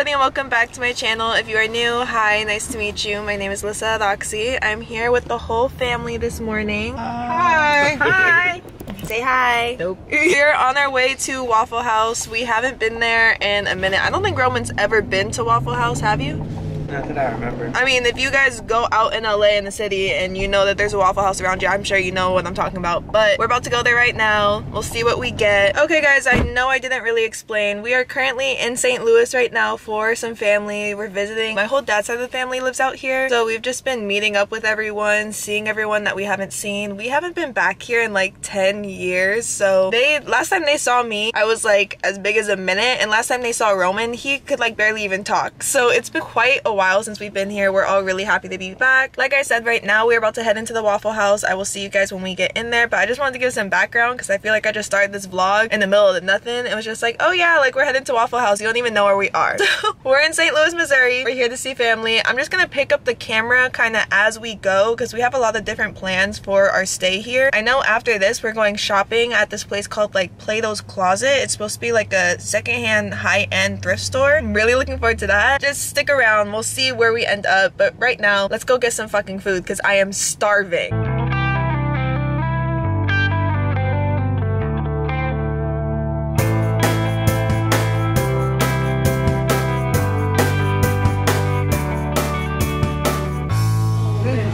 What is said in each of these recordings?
everybody and welcome back to my channel. If you are new, hi, nice to meet you. My name is Lisa Araxie. I'm here with the whole family this morning. Hi. Hi. Say hi. Nope. We're on our way to Waffle House. We haven't been there in a minute. I don't think Roman's ever been to Waffle House, have you? Not that I remember. I mean, if you guys go out in LA in the city and you know that there's a Waffle House around you, I'm sure you know what I'm talking about. But we're about to go there right now. We'll see what we get. Okay guys, I know I didn't really explain. We are currently in St. Louis right now for some family. We're visiting. My whole dad's side of the family lives out here. So we've just been meeting up with everyone, seeing everyone that we haven't seen. We haven't been back here in like 10 years. So last time they saw me, I was like as big as a minute. And last time they saw Roman, he could like barely even talk. So it's been quite a while since we've been here. We're all really happy to be back. Like I said, right now we're about to head into the Waffle House. I will see you guys when we get in there, but I just wanted to give some background because I feel like I just started this vlog in the middle of nothing. It was just like, oh yeah, like we're heading to Waffle House. You don't even know where we are. So we're in St. Louis, Missouri. We're here to see family. I'm just gonna pick up the camera kind of as we go because we have a lot of different plans for our stay here. I know after this we're going shopping at this place called like Plato's Closet. It's supposed to be like a secondhand high-end thrift store. I'm really looking forward to that. Just stick around. We'll see where we end up, but right now let's go get some fucking food because I am starving.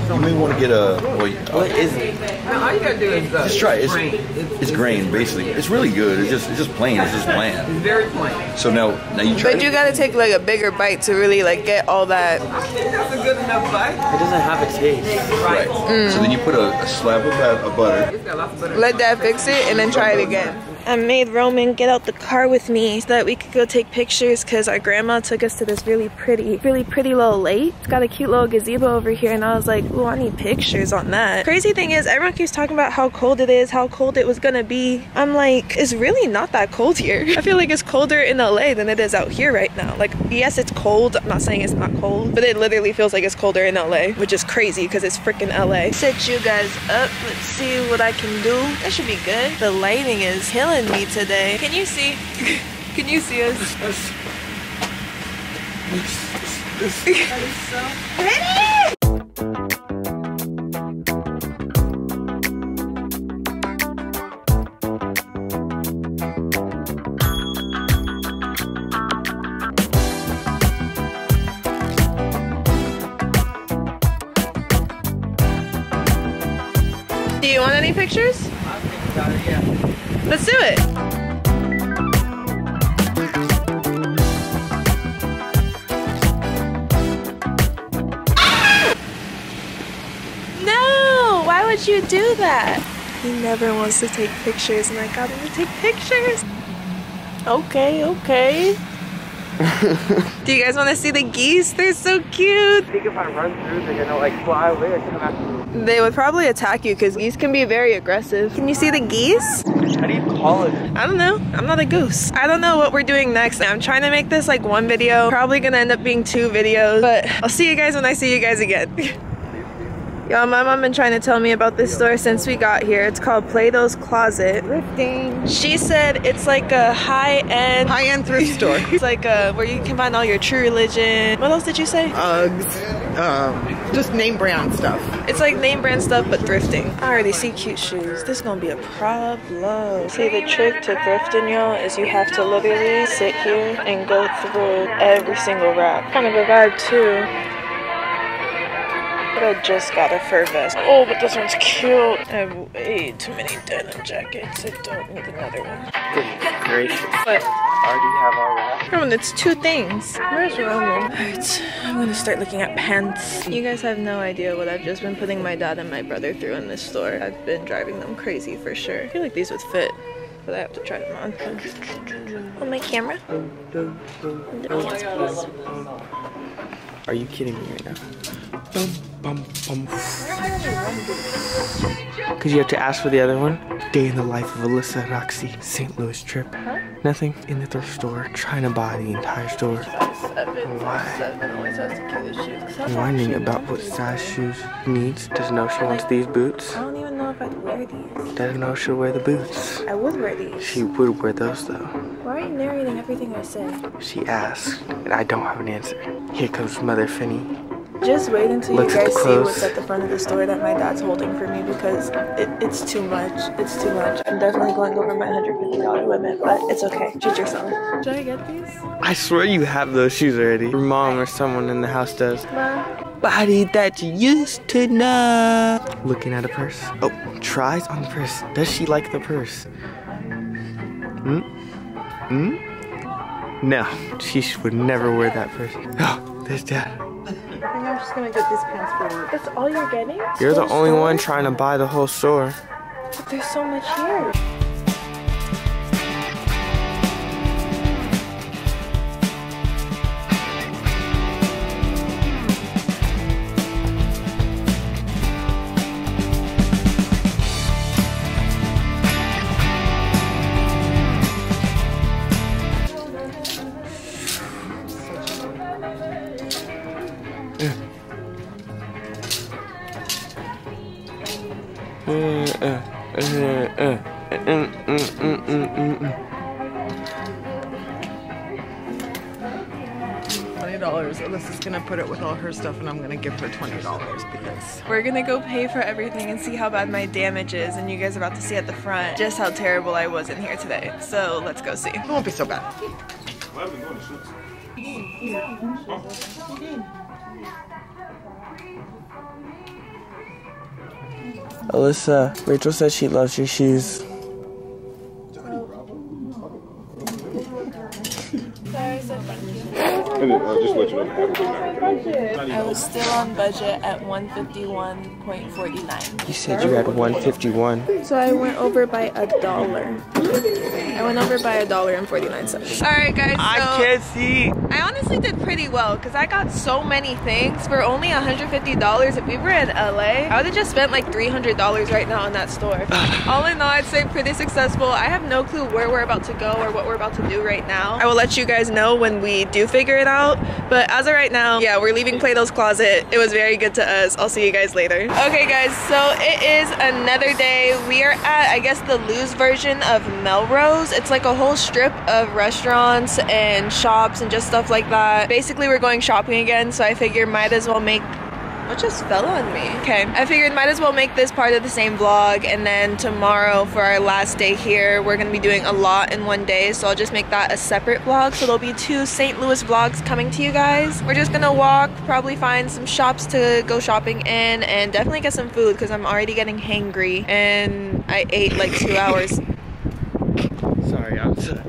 You may want to get a what is it? No, all you gotta do is just try it. It's grain basically. It's really good. It's just plain. It's just bland. It's very plain. So now you try. But you gotta take like a bigger bite to really like get all that. I think that's a good enough bite. It doesn't have a taste. Right. So then you put a slab of butter. It's got lots of butter. Let that fix it and then try it again. I made Roman get out the car with me so that we could go take pictures because our grandma took us to this really pretty little lake. It's got a cute little gazebo over here and I was like, ooh, I need pictures on that. Crazy thing is, everyone keeps talking about how cold it is, how cold it was gonna be. I'm like, it's really not that cold here. I feel like it's colder in LA than it is out here right now. Like, yes, it's cold. I'm not saying it's not cold, but it literally feels like it's colder in LA, which is crazy because it's freaking LA. Set you guys up. Let's see what I can do. That should be good. The lighting is killing me today. Can you see? Can you see us? That is so pretty! Do you want any pictures? I'll think about it, yeah. Let's do it. Ah! No, why would you do that? He never wants to take pictures and I got him to take pictures. Okay, okay. Do you guys want to see the geese? They're so cute. I think if I run through, they're gonna like fly away or come after me. They would probably attack you because geese can be very aggressive. Can you see the geese? How do you call it? I don't know. I'm not a goose. I don't know what we're doing next. I'm trying to make this like one video. Probably gonna end up being two videos, but I'll see you guys when I see you guys again. Y'all, my mom been trying to tell me about this store since we got here. It's called Plato's Closet. Thrifting. She said it's like a high-end thrift store. It's like where you can find all your True Religion. What else did you say? Uggs. Just name brand stuff. It's like name brand stuff, but thrifting. I already see cute shoes. This is gonna be a problem. See, the trick to thrifting, y'all, is you have to literally sit here and go through every single rack. Kind of a vibe too. But I just got a fur vest. Oh, but this one's cute. I have way too many denim jackets. I don't need another one. Good gracious. What? I already have all that. It's two things. Where's Roman? Alright, I'm gonna start looking at pants. You guys have no idea what I've just been putting my dad and my brother through in this store. I've been driving them crazy for sure. I feel like these would fit, but I have to try them on. On my camera? Are you kidding me right now? Bum, bum, bum. Cause you have to ask for the other one. Day in the life of Alyssa Araxie. St. Louis trip. Huh? Nothing in the thrift store. Trying to buy the entire store. Why? Whining about what size shoes needs. Doesn't know she wants these boots. I don't even know. if I could wear these. I didn't know she would wear the boots. I would wear these. She would wear those though. Why are you narrating everything I said? She asked, and I don't have an answer. Here comes Mother Finny. Just wait until you guys see what's at the front of the store that my dad's holding for me, because it's too much. It's too much. I'm definitely going over my $150 limit, but it's okay. Treat yourself. Should I get these? I swear you have those shoes already. Your mom or someone in the house does. Mom. Body that you used to know. Looking at a purse. Oh, tries on the purse. Does she like the purse? Hmm? Hmm? No, she would never wear that purse. Oh, there's Dad. I'm just gonna get these pants for work. That's all you're getting? You're the only one trying to buy the whole store. But there's so much here. $20. Alyssa's gonna put it with all her stuff, and I'm gonna give her $20 because we're gonna go pay for everything and see how bad my damage is. And you guys are about to see at the front just how terrible I was in here today. So let's go see. It won't be so bad. Well, I've been going to shoots. Alyssa, Rachel says she loves your shoes. I was still on budget at 151.49. You said you had 151. So I went over by $1. I went over by $1.49. All right, guys. So I can't see. I honestly did pretty well because I got so many things for only $150. If we were in LA, I would have just spent like $300 right now on that store. All in all, I'd say pretty successful. I have no clue where we're about to go or what we're about to do right now. I will let you guys know when we do figure it out. But as of right now, yeah, we're leaving Plato's Closet. It was very good to us. I'll see you guys later. Okay, guys, so it is another day. We are at, I guess, the Louis version of Melrose. It's like a whole strip of restaurants and shops and just stuff like that. Basically, we're going shopping again, so I figure might as well make... What just fell on me? Okay, I figured might as well make this part of the same vlog, and then tomorrow for our last day here, we're gonna be doing a lot in one day, so I'll just make that a separate vlog. So there'll be two St. Louis vlogs coming to you guys. We're just gonna walk, probably find some shops to go shopping in, and definitely get some food because I'm already getting hangry, and I ate like 2 hours. Sorry, I'm sorry.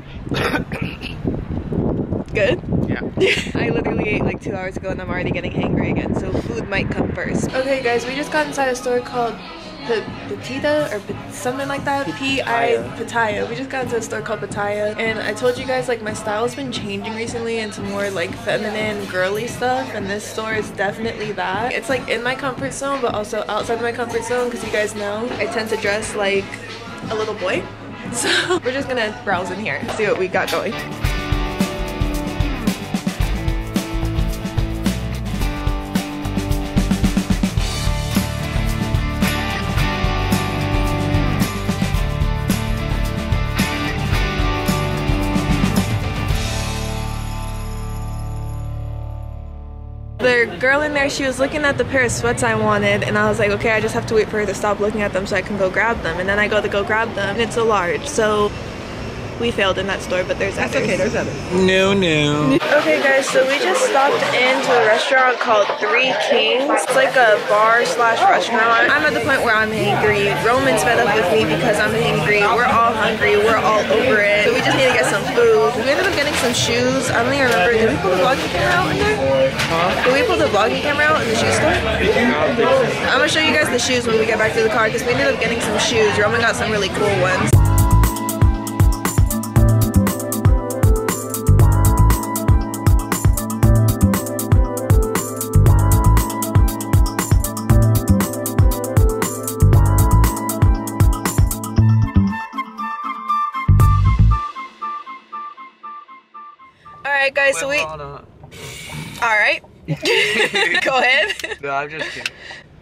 Good? Yeah. I literally ate like 2 hours ago and I'm already getting hangry again, so food might come first. Okay guys, we just got inside a store called Petita or something like that. Pataya. We just got into a store called Pataya, and I told you guys like my style's been changing recently into more like feminine, girly stuff, and this store is definitely that. It's like in my comfort zone but also outside my comfort zone because you guys know I tend to dress like a little boy. So we're just gonna browse in here, see what we got going. The girl in there, she was looking at the pair of sweats I wanted, and I was like, okay, I just have to wait for her to stop looking at them so I can go grab them. And then I go to go grab them, and it's a large. So we failed in that store, but there's others. That's okay, there's others. No, no. Okay, guys, so we just stopped into a restaurant called Three Kings. It's like a bar/restaurant. I'm at the point where I'm hangry. Roman's fed up with me because I'm hangry. We're all hungry. We're all over it. So we just need to get some food. We ended up getting some shoes. I don't even remember. Did we pull the vlogging camera out in there? Huh? Did we pull the vlogging camera out in the shoe store? I'm gonna show you guys the shoes when we get back to the car because we ended up getting some shoes. Roman got some really cool ones. Guys, so we... All right. Go ahead. No, I'm just kidding.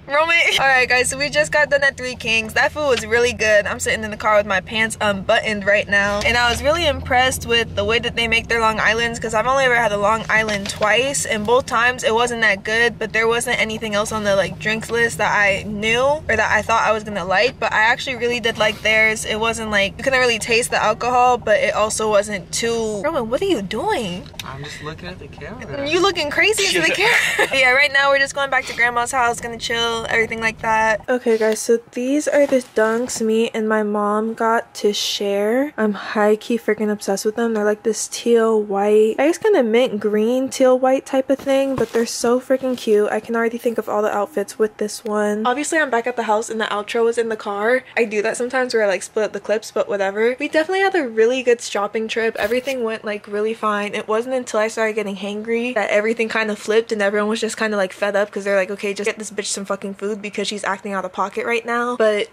Roman. Alright guys, so we just got done at Three Kings. That food was really good. I'm sitting in the car with my pants unbuttoned right now. And I was really impressed with the way that they make their Long Islands, because I've only ever had a Long Island twice, and both times it wasn't that good, but there wasn't anything else on the like drinks list that I knew or that I thought I was gonna like, but I actually really did like theirs. It wasn't like, you couldn't really taste the alcohol, but it also wasn't too... Roman, what are you doing? I'm just looking at the camera. You looking crazy into the camera. Yeah, right now we're just going back to grandma's house, gonna chill, everything like that. Okay guys, so these are the dunks me and my mom got to share. I'm high-key freaking obsessed with them. They're like this teal white, I guess kind of mint green teal white type of thing, but they're so freaking cute. I can already think of all the outfits with this one. Obviously I'm back at the house and the outro was in the car. I do that sometimes where I like split up the clips, but whatever. We definitely had a really good shopping trip. Everything went like really fine. It wasn't until I started getting hangry that everything kind of flipped and everyone was just kind of like fed up, because they're like, okay, just get this bitch some fucking food because she's acting out of pocket right now. But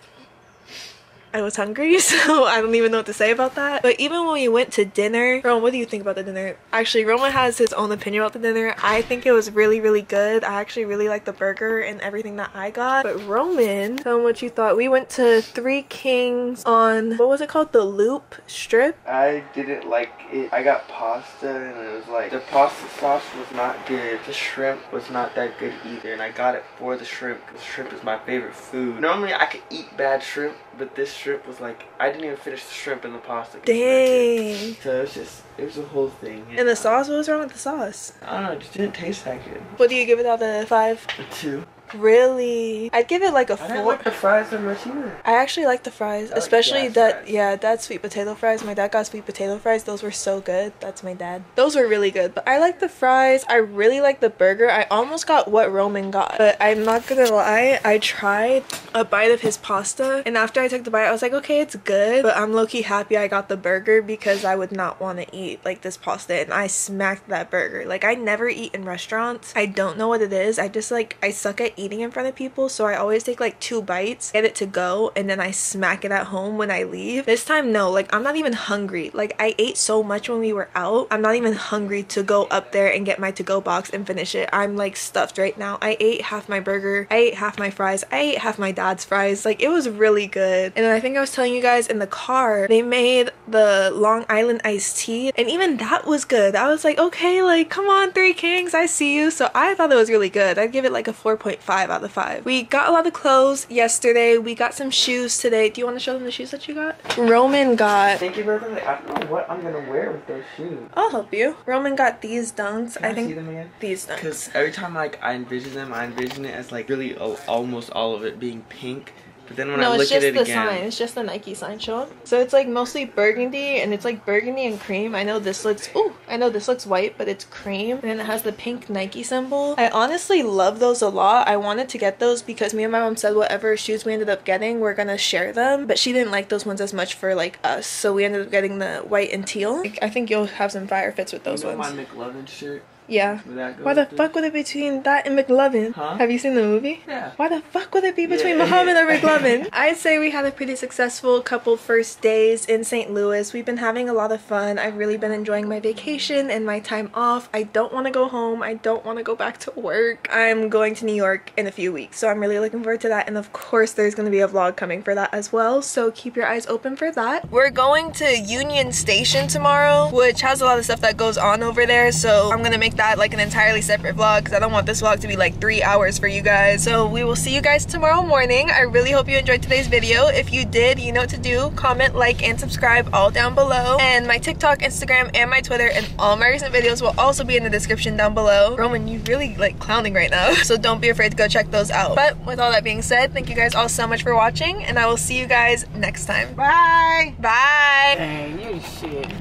I was hungry, so I don't even know what to say about that. But even when we went to dinner, Roman, what do you think about the dinner? Actually, Roman has his own opinion about the dinner. I think it was really, really good. I actually really liked the burger and everything that I got. But Roman, tell him what you thought. We went to Three Kings on, what was it called? The Loop Strip? I didn't like it. I got pasta and it was like, the pasta sauce was not good. The shrimp was not that good either. And I got it for the shrimp, because shrimp is my favorite food. Normally, I could eat bad shrimp, but this shrimp was like, I didn't even finish the shrimp and the pasta. Dang. So it was just, it was a whole thing. And the sauce, what was wrong with the sauce? I don't know, it just didn't taste that good. What do you give it out of 5? A 2. Really? I'd give it like a 4. I didn't like the fries that much either. I actually like the fries, I especially like that, fries. Yeah, dad's sweet potato fries. My dad got sweet potato fries. Those were so good. That's my dad. Those were really good, but I like the fries. I really like the burger. I almost got what Roman got, but I'm not gonna lie, I tried a bite of his pasta, and after I took the bite, I was like, okay, it's good, but I'm low-key happy I got the burger, because I would not want to eat like this pasta, and I smacked that burger. Like, I never eat in restaurants. I don't know what it is. I just like, I suck at eating in front of people, so I always take like 2 bites, get it to go, and then I smack it at home when I leave. This time, no, like, I'm not even hungry. Like, I ate so much when we were out, I'm not even hungry to go up there and get my to-go box and finish it. I'm like stuffed right now. I ate half my burger, I ate half my fries, I ate half my dad's fries. Like, it was really good. And then I think I was telling you guys in the car, they made the Long Island iced tea, and even that was good. I was like, okay, like, come on, Three Kings, I see you. So I thought it was really good. I'd give it like a 4.5 out of 5. We got a lot of clothes yesterday. We got some shoes today. Do you want to show them the shoes that you got? Roman got... Thank you, brother. I don't know what I'm gonna wear with those shoes. I'll help you. Roman got these dunks. Can I think see them again? These dunks. Because every time like I envision them, I envision it as like really almost all of it being pink. But then when I look at it again... No, it's just the sign. It's just the Nike sign, Sean. So it's like mostly burgundy, and it's like burgundy and cream. I know this looks... Ooh! I know this looks white, but it's cream. And then it has the pink Nike symbol. I honestly love those a lot. I wanted to get those because me and my mom said whatever shoes we ended up getting, we're gonna share them. But she didn't like those ones as much for like us. So we ended up getting the white and teal. Like, I think you'll have some fire fits with those ones. My McLovin shirt. Yeah. Why the fuck would it be between that and McLovin? Huh? Have you seen the movie? Yeah. Why the fuck would it be between Muhammad or McLovin? I'd say we had a pretty successful couple first days in St. Louis. We've been having a lot of fun. I've really been enjoying my vacation and my time off. I don't want to go home. I don't want to go back to work. I'm going to New York in a few weeks, so I'm really looking forward to that. And of course, there's going to be a vlog coming for that as well, so keep your eyes open for that. We're going to Union Station tomorrow, which has a lot of stuff that goes on over there, so I'm going to make that like an entirely separate vlog, because I don't want this vlog to be like 3 hours for you guys. So we will see you guys tomorrow morning. I really hope you enjoyed today's video. If you did, you know what to do. Comment, like, and subscribe all down below. And my TikTok, Instagram, and my Twitter, and all my recent videos will also be in the description down below. Roman, you really like clowning right now. So don't be afraid to go check those out. But with all that being said, thank you guys all so much for watching, and I will see you guys next time. Bye! Bye! Dang, you shit.